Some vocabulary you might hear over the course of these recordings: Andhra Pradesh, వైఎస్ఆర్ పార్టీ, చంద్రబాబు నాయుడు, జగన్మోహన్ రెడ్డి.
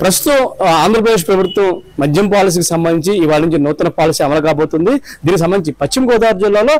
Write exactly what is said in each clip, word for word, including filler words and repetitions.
ప్రస్తుతం ఆంధ్రప్రదేశ్ ప్రభుత్వం మద్యం పాలసీకి సంబంధించి ఇవాళ నుంచి నూతన పాలసీ అమలు కాబోతుంది. దీనికి సంబంధించి పశ్చిమ గోదావరి జిల్లాలో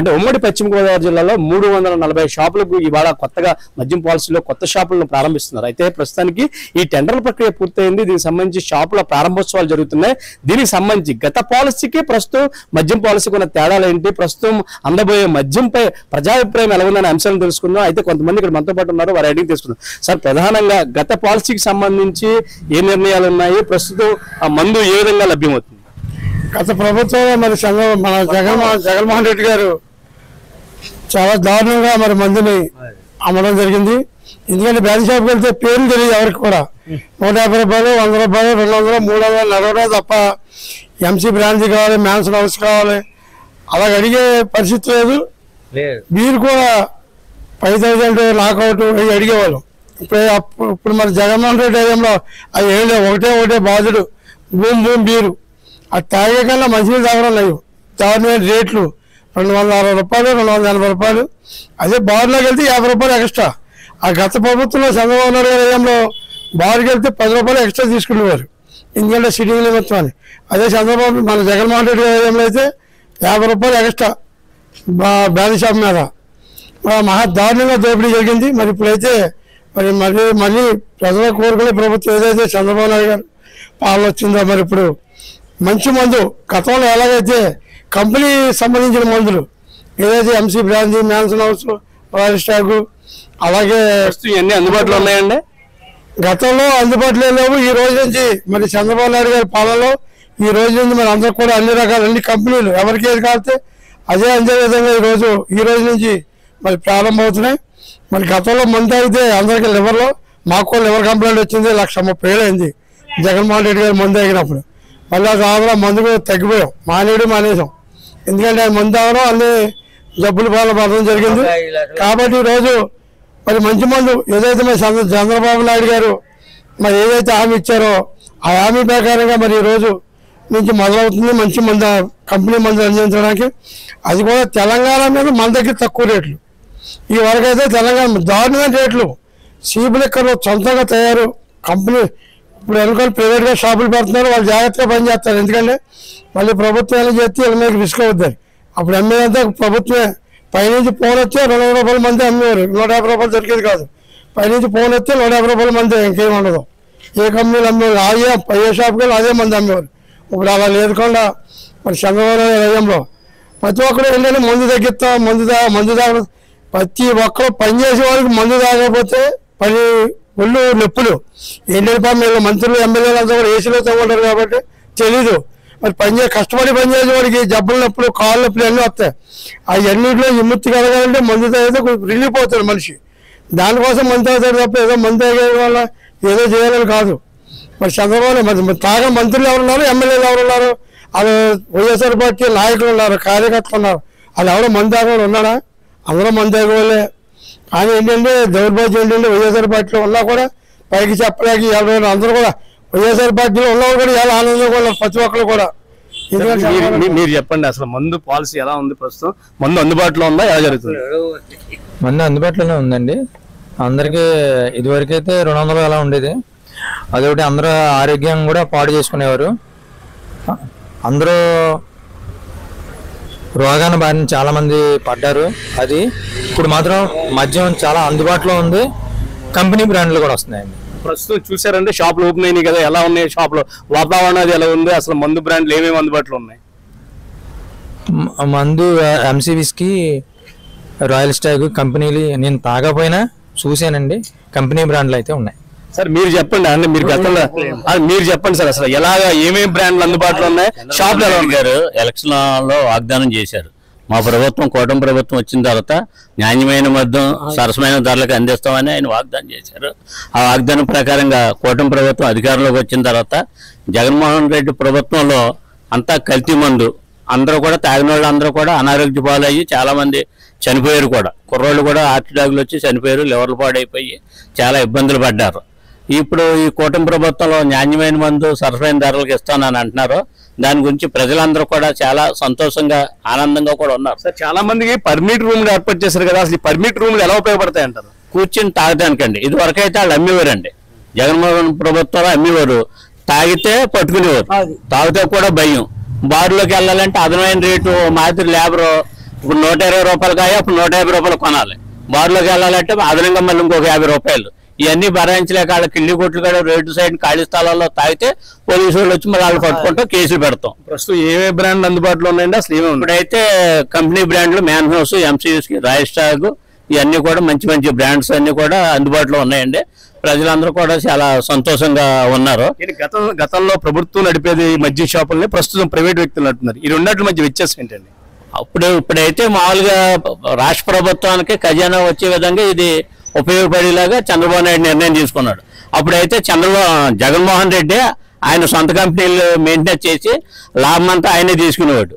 అంటే ఉమ్మడి పశ్చిమ గోదావరి జిల్లాలో మూడు వందల నలభై షాపులకు ఇవాళ కొత్తగా మద్యం పాలసీలో కొత్త షాపులను ప్రారంభిస్తున్నారు. అయితే ప్రస్తుతానికి ఈ టెండర్ల ప్రక్రియ పూర్తయింది. దీనికి సంబంధించి షాపుల ప్రారంభోత్సవాలు జరుగుతున్నాయి. దీనికి సంబంధించి గత పాలసీకి ప్రస్తుతం మద్యం పాలసీకి ఉన్న తేడాలు ఏంటి, ప్రస్తుతం అందబోయే మద్యంపై ప్రజాభిప్రాయం ఎలా ఉందనే అంశాలను తెలుసుకున్నాం. అయితే కొంతమంది ఇక్కడ మనతో పాటు ఉన్నారు, వారి అడిగి తెలుసుకున్నాం. సార్, ప్రధానంగా గత పాలసీకి సంబంధించి ఏ నిర్ణయాలు ఉన్నాయి, ప్రస్తుతం ఆ మందు ఏ విధంగా లభ్యమవుతుంది? గత ప్రభుత్వంలో మరి మన జగన్మోహన్ జగన్మోహన్ రెడ్డి గారు చాలా దారుణంగా మరి మందుని అమ్మడం జరిగింది. ఎందుకంటే బ్యాన్ షాప్కి వెళ్తే పేర్లు తెలియదు ఎవరికి కూడా. నూట యాభై రూపాయలు, వంద రూపాయలు, రెండు వందలు, మూడు వందలు నడవడం తప్ప ఎంసీ బ్రాంచ్ కావాలి, మ్యాన్సన్ హౌస్ కావాలి, అలా అడిగే పరిస్థితి లేదు. వీరు కూడా పది థౌసండ్ లాకౌట్ అడిగేవాళ్ళు. ఇప్పుడు ఇప్పుడు మరి జగన్మోహన్ రెడ్డి ఏరియాలో అది ఏం లేవు. ఒకటే ఒకటే బాధుడు భూమి భూమి బీరు. అది తాగే కన్నా మంచినీళ్ళు తాగడం లేవు. తాగిన రేట్లు రెండు వందల అరవై రూపాయలు, రెండు వందల ఎనభై రూపాయలు. అదే బారులోకి వెళ్తే యాభై రూపాయలు ఎక్స్ట్రా. ఆ గత ప్రభుత్వంలో చంద్రబాబు నాయుడు గారి ఏరియాలో బారుకి వెళ్తే పది రూపాయలు ఎక్స్ట్రా తీసుకునేవారు, ఎందుకంటే సిట్టింగ్ నిమిత్తం అని. అదే చంద్రబాబు మన జగన్మోహన్ రెడ్డి గారి ఏరియాలో అయితే యాభై రూపాయలు ఎక్స్ట్రా బ్యాన్ షాప్ మీద మహా దారుణంగా దోపిడీ జరిగింది. మరి ఇప్పుడైతే మరి మళ్ళీ మళ్ళీ ప్రజల కోరుకునే ప్రభుత్వం ఏదైతే చంద్రబాబు నాయుడు గారు పాలన వచ్చిందో మరి ఇప్పుడు మంచి మందు గతంలో ఎలాగైతే కంపెనీ సంబంధించిన మందులు ఏదైతే MC brandy, mansion house, royal stock అలాగే ఇవన్నీ అందుబాటులో ఉన్నాయండి. గతంలో అందుబాటులో లేవు. ఈ రోజు నుంచి మరి చంద్రబాబు నాయుడు గారి పాలనలో ఈ రోజు నుంచి మరి అందరూ కూడా అన్ని రకాల అన్ని కంపెనీలు ఎవరికి ఏది కాస్తే అదే అందే విధంగా ఈరోజు ఈ రోజు నుంచి మరి ప్రారంభమవుతున్నాయి. మరి గతంలో మంది అయితే అందరికీ లివర్లో మాకు కూడా లివర్ కంప్లైంట్ వచ్చింది. లక్ష ముప్పై ఏళ్ళు అయింది జగన్మోహన్ రెడ్డి గారు మందు తగినప్పుడు. మళ్ళీ రావడం మందు కూడా తగ్గిపోయాం, మానేడు మానేసాం. ఎందుకంటే ఆయన మందు తాగడం అన్ని జబ్బుల పాలన పడడం జరిగింది. కాబట్టి ఈరోజు మరి మంచి మందు ఏదైతే మరి చంద్రబాబు నాయుడు గారు మరి ఏదైతే హామీ ఇచ్చారో ఆ హామీ ప్రకారంగా మరి ఈరోజు నుంచి మొదలవుతుంది మంచి మందు కంపెనీ మందులు అందించడానికి. అది కూడా తెలంగాణ మీద మన దగ్గర తక్కువ రేట్లు. ఈ వరకు అయితే తెలంగాణ దారుణమైన రేట్లు. సీపులు ఇక్కడ సొంతంగా తయారు కంపెనీ ఇప్పుడు ఎన్నికలు ప్రైవేట్గా షాపులు పెడుతున్నారు. వాళ్ళు జాగ్రత్తగా పనిచేస్తారు, ఎందుకంటే మళ్ళీ ప్రభుత్వాలు చేస్తే ఇలా మీకు రిస్క్ అవుతుంది. అప్పుడు అమ్మేదంతా ప్రభుత్వమే. పైనుంచి ఫోన్ వచ్చే రెండు వందల రూపాయల మంది అమ్మేవారు, నూట యాభై రూపాయలు దొరికేది కాదు. పైనుంచి ఫోన్ వస్తే నూట యాభై రూపాయల మంది ఇంకేం ఉండదు. ఏ కంపెనీలు అమ్మేవారు అయ్యే ఏ షాప్కి వెళ్ళి అదే మంది అమ్మేవారు. ఇప్పుడు అలా లేకుండా మరి చంద్రబాబు హయాంలో ప్రతి ఒక్కరు వెళ్ళి మందు తగ్గిస్తాం, మందు దా మందు తాగడం ప్రతి ఒక్కరు పనిచేసే వాళ్ళకి మందు తాగకపోతే పని ఒళ్ళు నొప్పులు. ఏంటంటే మీరు మంత్రులు, ఎమ్మెల్యేలు అంతా కూడా ఏసీలో తగ్గుంటారు కాబట్టి తెలీదు. మరి పనిచే కష్టపడి పనిచేసే వాడికి జబ్బుల నొప్పులు, కాళ్ళ నొప్పులు అన్నీ వస్తాయి. అవన్నింటిలో విముక్తి కలగాలంటే మందు తాగితే రిలీఫ్ అవుతాడు మనిషి. దానికోసం మందు తాగుతాడు తప్ప ఏదో మందు తాగే వల్ల ఏదో చేయాలని కాదు. మరి చంద్రబాబు మరి తాగా మంత్రులు ఎవరున్నారు, ఎమ్మెల్యేలు ఎవరున్నారు, వాళ్ళు వైఎస్ఆర్ పార్టీ నాయకులు ఉన్నారు, కార్యకర్తలు ఉన్నారు. వాళ్ళు ఎవరో మందు తాగేవాళ్ళు ఉన్నాడా? అందరూ మంది తగ్గవాళ్ళే. కానీ ఏంటంటే దౌర్భాగ్యం ఏంటంటే వైఎస్ఆర్ పార్టీలో ఉన్నా కూడా పైకి చెప్పలేక ఎవరి అందరూ కూడా వైఎస్ఆర్ పార్టీలో ఉన్నవాళ్ళు కూడా చాలా ఆనందంగా ఉన్నారు ప్రతి ఒక్కరు కూడా. మీరు చెప్పండి, అసలు మందు పాలసీ ఎలా ఉంది, ప్రస్తుతం మందు అందుబాటులో ఉందా, ఎలా జరుగుతుంది? మందు అందుబాటులోనే ఉందండి అందరికీ. ఇదివరకైతే రెండు వందలు అలా ఉండేది. అదొకటి అందరూ ఆరోగ్యం కూడా పాడు చేసుకునేవారు. అందరూ రోగాన బారిన చాలా మంది పడ్డారు. అది ఇప్పుడు మాత్రం మద్యం చాలా అందుబాటులో ఉంది. కంపెనీ బ్రాండ్లు కూడా వస్తున్నాయండి. ప్రస్తుతం చూసారంటే షాపులు ఓపెన్ అయినాయి కదా, ఎలా ఉన్నాయి షాపులో వాతావరణం, అది ఎలా ఉంది, అసలు మందు బ్రాండ్లు ఏమేమి అందుబాటులో ఉన్నాయి? మందు ఎంసీవిస్కి, రాయల్ స్టాగ్ కంపెనీలు నేను తాగపోయినా చూసానండి, కంపెనీ బ్రాండ్లు అయితే ఉన్నాయి. సార్ మీరు చెప్పండి అండి, మీరు గతంలో మీరు చెప్పండి సార్, అసలు ఎలాగా ఏమేమి బ్రాండ్లు అందుబాటులో ఉన్నాయి, షాపులు ఎలా ఉంటారు? ఎలక్షన్లో వాగ్దానం చేశారు, మా ప్రభుత్వం కూటమి ప్రభుత్వం వచ్చిన తర్వాత న్యాయమైన మద్యం సరసమైన ధరలకు అందిస్తామని ఆయన వాగ్దానం చేశారు. ఆ వాగ్దానం ప్రకారంగా కూటమి ప్రభుత్వం అధికారంలోకి వచ్చిన తర్వాత జగన్మోహన్ రెడ్డి ప్రభుత్వంలో అంతా కల్తీ మందు, అందరూ కూడా తాగిన వాళ్ళు అందరూ కూడా అనారోగ్య పాలయ్యి చాలామంది చనిపోయారు కూడా. కుర్రోళ్ళు కూడా హార్ట్ అటాక్లు వచ్చి చనిపోయారు, లివర్లు పాడైపోయి చాలా ఇబ్బందులు పడ్డారు. ఇప్పుడు ఈ కూటమి ప్రభుత్వంలో నాణ్యమైన మందు సరసమైన ధరలకు ఇస్తానని అంటున్నారు. దాని గురించి ప్రజలందరూ కూడా చాలా సంతోషంగా ఆనందంగా కూడా ఉన్నారు. సార్, చాలా మందికి పర్మిట్ రూమ్లు ఏర్పాటు చేశారు కదా, అసలు ఈ పర్మిట్ రూమ్లు ఎలా ఉపయోగపడతాయి అంటారు? కూర్చొని తాగడానికండి. ఇది వరకైతే వాళ్ళు అమ్మేవారండి, జగన్మోహన్ ప్రభుత్వాలు అమ్మేవారు, తాగితే పట్టుకునేవారు, తాగితే కూడా భయం. బారులోకి వెళ్ళాలంటే అదనమైన రేటు, మాదిరి లేబరు ఇప్పుడు నూట ఇరవై రూపాయలు కాయ, అప్పుడు నూట యాభై రూపాయలు కొనాలి. బారులోకి వెళ్ళాలంటే అదనంగా మళ్ళీ ఇంకొక యాభై రూపాయలు. ఇవన్నీ భరించలేక వాళ్ళ కిల్లి కొట్లు కూడా రోడ్డు సైడ్ ఖాళీ స్థలాల్లో తాగితే పోలీసు వాళ్ళు వచ్చి మరి వాళ్ళు పట్టుకుంటాం, కేసులు పెడతాం. ప్రస్తుతం ఏవే బ్రాండ్లు అందుబాటులో ఉన్నాయండి అసలు? ఇప్పుడైతే కంపెనీ బ్రాండ్లు మ్యాన్ హౌస్, ఎంసీయూస్, రాయల్ స్టాగ్ ఇవన్నీ కూడా మంచి మంచి బ్రాండ్స్ అన్ని కూడా అందుబాటులో ఉన్నాయండి. ప్రజలందరూ కూడా చాలా సంతోషంగా ఉన్నారు. గతంలో ప్రభుత్వం నడిపేది మద్యం షాపులని ప్రస్తుతం ప్రైవేట్ వ్యక్తులు నడుపుతున్నారు. ఈ రెండింటి మధ్య వ్యత్యాసం ఏంటండి? అప్పుడు ఇప్పుడైతే మామూలుగా రాష్ట్ర ప్రభుత్వానికి ఖజానా వచ్చే విధంగా ఇది ఉపయోగపడేలాగా చంద్రబాబు నాయుడు నిర్ణయం తీసుకున్నాడు. అప్పుడైతే చంద్రబాబు జగన్మోహన్ రెడ్డి ఆయన సొంత కంపెనీలు మెయింటైన్ చేసి లాభం అంతా ఆయనే తీసుకునేవాడు.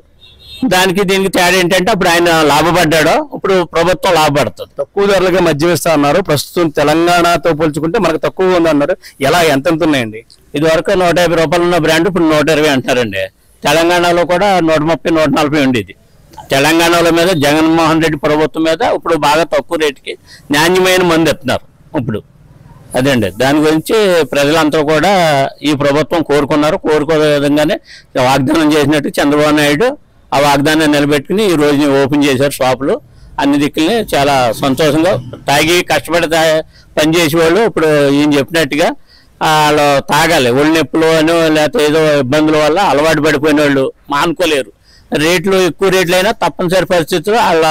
దానికి దీనికి తేడా ఏంటంటే అప్పుడు ఆయన లాభపడ్డాడు, ఇప్పుడు ప్రభుత్వం లాభపడుతుంది. తక్కువ ధరలుగా మద్యం ఇస్తా అన్నారు. ప్రస్తుతం తెలంగాణతో పోల్చుకుంటే మనకు తక్కువ ఉంది అన్నారు. ఎలా ఎంత ఉన్నాయండి? ఇది వరకు నూట యాభై రూపాయలు ఉన్న బ్రాండ్ ఇప్పుడు నూట ఇరవై అంటున్నారండి. తెలంగాణలో కూడా నూట ముప్పై నూట నలభై ఉండేది. తెలంగాణలో మీద జగన్మోహన్ రెడ్డి ప్రభుత్వం మీద ఇప్పుడు బాగా తక్కువ రేటుకి నాణ్యమైన మంది ఇస్తున్నారు ఇప్పుడు. అదేండి, దాని గురించి ప్రజలంతా కూడా ఈ ప్రభుత్వం కోరుకున్నారు. కోరుకునే విధంగానే వాగ్దానం చేసినట్టు చంద్రబాబు నాయుడు ఆ వాగ్దాన్ని నిలబెట్టుకుని ఈ రోజు ఓపెన్ చేశారు షాపులు అన్ని దిక్కుల్ని. చాలా సంతోషంగా తాగి కష్టపడి పనిచేసే వాళ్ళు ఇప్పుడు ఈయన చెప్పినట్టుగా వాళ్ళు తాగాలి. ఒళ్ళు నొప్పులు అనో లేకపోతే ఏదో ఇబ్బందుల వల్ల అలవాటు పడిపోయిన వాళ్ళు మానుకోలేరు. రేట్లు ఎక్కువ రేట్లు అయినా తప్పనిసరి పరిస్థితులు వాళ్ళ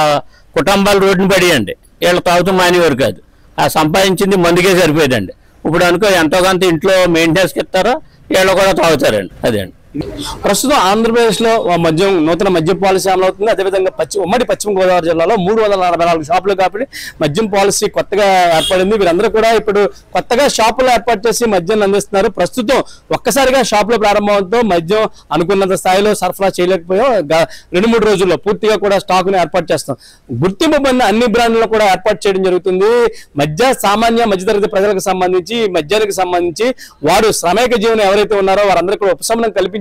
కుటుంబాలు రోడ్డుని పడేయండి. వీళ్ళు తాగుతూ మానేవారు కాదు, ఆ సంపాదించింది మందుకే సరిపోయేదండి. ఇప్పుడు అనుకో ఎంతో కొంత ఇంట్లో మెయింటెనెన్స్కి ఇస్తారో వీళ్ళు కూడా తాగుతారండి. అదేండి, ప్రస్తుతం ఆంధ్రప్రదేశ్ లో మద్యం నూతన మద్యం పాలసీ అమలు అవుతుంది. అదేవిధంగా పశ్చిమ ఉమ్మడి పశ్చిమ గోదావరి జిల్లాలో మూడు వందల నలభై నాలుగు షాపులు కాబట్టి మద్యం పాలసీ కొత్తగా ఏర్పడింది. వీరందరూ కూడా ఇప్పుడు కొత్తగా షాపులు ఏర్పాటు చేసి మద్యాన్ని అందిస్తున్నారు. ప్రస్తుతం ఒక్కసారిగా షాపులు ప్రారంభంతో మద్యం అనుకున్నంత స్థాయిలో సరఫరా చేయలేకపోయాం. రెండు మూడు రోజుల్లో పూర్తిగా కూడా స్టాక్ ను ఏర్పాటు చేస్తాం. గుర్తింపు పొందిన అన్ని బ్రాండ్లను కూడా ఏర్పాటు చేయడం జరుగుతుంది. మద్య సామాన్య మధ్యతరగతి ప్రజలకు సంబంధించి మద్యానికి సంబంధించి వారు శ్రమేక జీవనం ఎవరైతే ఉన్నారో వారందరూ కూడా ఉపశమనం కల్పించారు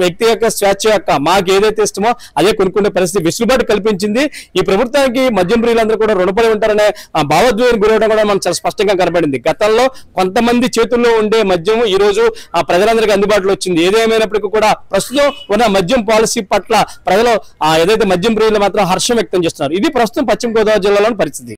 వ్యక్తి యొక్క స్వేచ్ఛ యొక్క మాకు ఏదైతే ఇష్టమో అదే కొనుక్కునే పరిస్థితి వెసులుబాటు కల్పించింది. ఈ ప్రభుత్వానికి మద్యం ప్రియులందరూ కూడా రుణపడి ఉంటారనే భావోద్వేగం గురవడం కూడా మనం చాలా స్పష్టంగా కనబడింది. గతంలో కొంతమంది చేతుల్లో ఉండే మద్యం ఈ రోజు ఆ ప్రజలందరికీ అందుబాటులో వచ్చింది. ఏదేమైనప్పటికీ కూడా ప్రస్తుతం ఉన్న మద్యం పాలసీ పట్ల ప్రజలు ఏదైతే మద్యం ప్రియులు మాత్రం హర్షం వ్యక్తం చేస్తున్నారు. ఇది ప్రస్తుతం పశ్చిమ గోదావరి జిల్లాలోని పరిస్థితి.